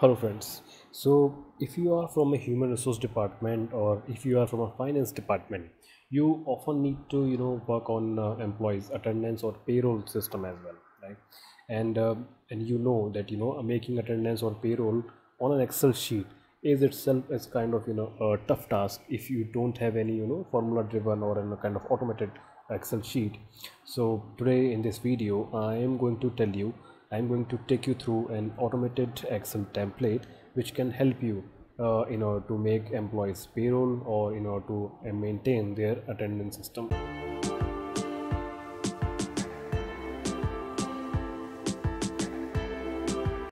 Hello friends. So if you are from a human resource department or if you are from a finance department, you often need to work on employees attendance or payroll system as well, right? And you know that making attendance or payroll on an Excel sheet is itself as kind of a tough task if you don't have any formula driven or a kind of automated Excel sheet. So today in this video I'm going to take you through an automated Excel template which can help you to make employees payroll or to maintain their attendance system.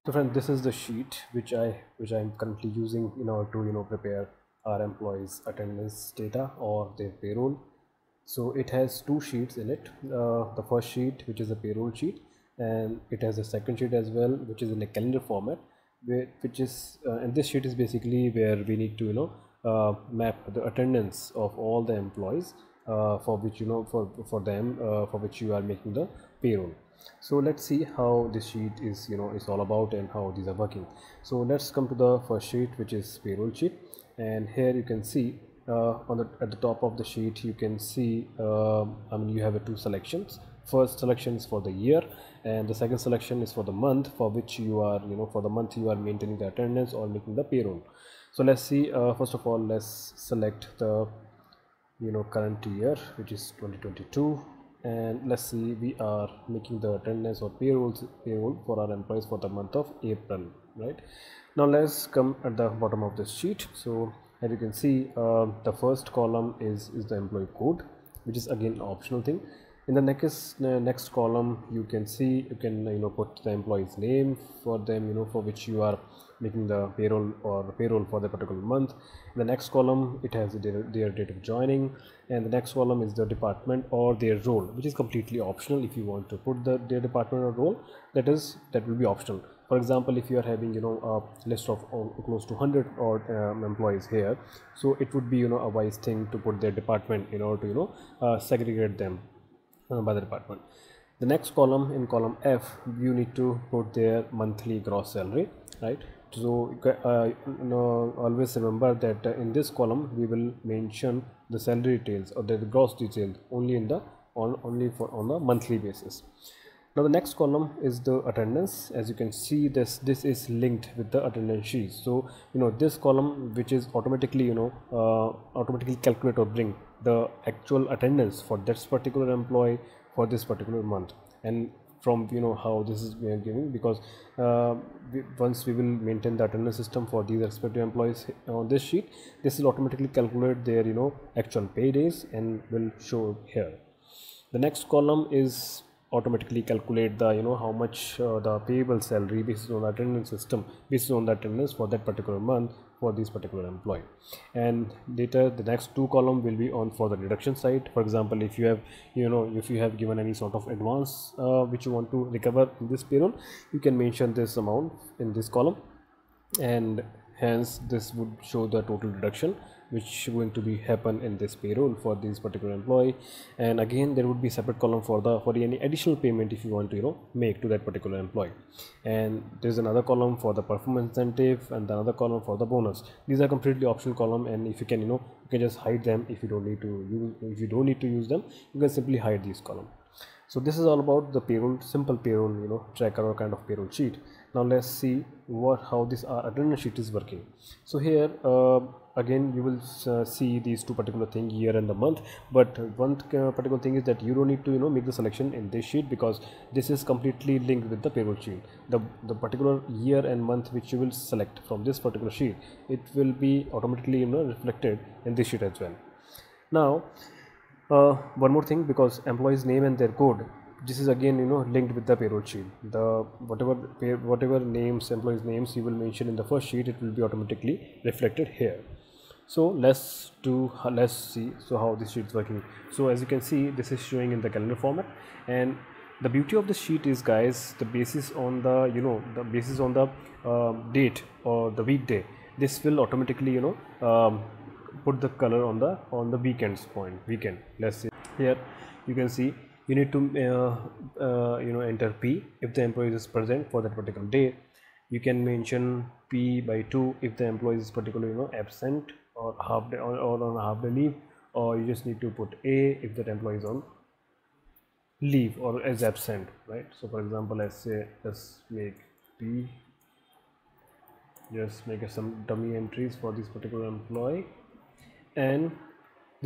So friend, this is the sheet which I'm currently using to prepare our employees attendance data or their payroll. So it has two sheets in it, the first sheet which is a payroll sheet, and it has a second sheet as well which is in a calendar format, and this sheet is basically where we need to map the attendance of all the employees for which for which you are making the payroll. So let's see how this sheet is is all about and how these are working. So let's come to the first sheet which is payroll sheet, and here you can see at the top of the sheet you can see you have two selections. First selection is for the year and the second selection is for the month for which you are for the month you are maintaining the attendance or making the payroll. So let's see, first of all let's select the current year which is 2022, and let's see we are making the attendance or payroll for our employees for the month of April. Right now let's come at the bottom of the sheet. So as you can see, the first column is the employee code, which is again an optional thing. In the next column you can see you can put the employee's name for them for which you are making the payroll for the particular month. In the next column it has their date of joining, and the next column is the department or their role, which is completely optional. If you want to put their department or role, that will be optional. For example, if you are having a list of close to 100 or employees here, so it would be a wise thing to put their department in order to segregate them by the department. The next column, in column F, you need to put their monthly gross salary, right? So always remember that in this column we will mention the salary details or the gross details only on the monthly basis. Now the next column is the attendance. As you can see, this is linked with the attendance sheet. So this column which is automatically automatically calculate or bring the actual attendance for this particular employee for this particular month, and from how this is giving, because once we will maintain the attendance system for these respective employees on this sheet, this will automatically calculate their actual pay days and will show here. The next column is automatically calculate the how much the payable salary based on the attendance system, based on the attendance for that particular month for this particular employee. And later the next two column will be on for the deduction side. For example, if you have if you have given any sort of advance which you want to recover in this payroll, you can mention this amount in this column, and hence this would show the total deduction which going to be happen in this payroll for this particular employee. And again there would be separate column for any additional payment if you want to make to that particular employee, and there's another column for the performance incentive and another column for the bonus. These are completely optional column, and if you can you can just hide them. If you don't need to use them, you can simply hide these column. So this is all about the payroll, simple payroll tracker or kind of payroll sheet. Now let's see how this attendance sheet is working. So here again you will see these two particular thing, year and the month, but one particular thing is that you don't need to make the selection in this sheet, because this is completely linked with the payroll sheet. The particular year and month which you will select from this particular sheet, it will be automatically reflected in this sheet as well. Now one more thing, because employees name and their code, this is again linked with the payroll sheet. The whatever employees names you will mention in the first sheet, it will be automatically reflected here. So let's see how this sheet is working. So as you can see, this is showing in the calendar format, and the beauty of the sheet is, guys, the basis on the basis on the date or the weekday, this will automatically put the color on the weekend. Let's see here, you can see you need to enter P if the employee is present for that particular day. you can mention P/2 if the employee is particularly absent or half day or on half day leave, or you just need to put A if that employee is on leave or is absent, right? So for example, let's make P, just make some dummy entries for this particular employee, and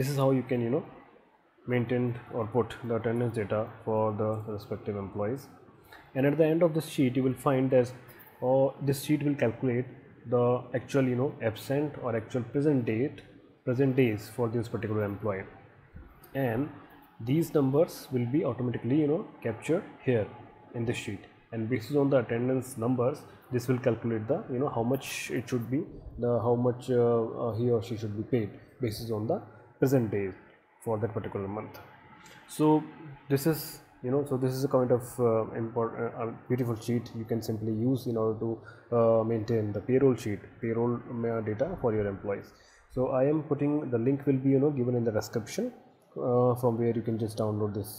this is how you can maintain or put the attendance data for the respective employees. And at the end of this sheet you will find that this sheet will calculate the actual absent or actual present days for this particular employee, and these numbers will be automatically captured here in the sheet, and based on the attendance numbers this will calculate the how much it should be, the how much he or she should be paid based on the present days for that particular month. So this is a kind of important beautiful sheet you can simply use in order to maintain the payroll data for your employees. So I am putting the link will be given in the description from where you can just download this.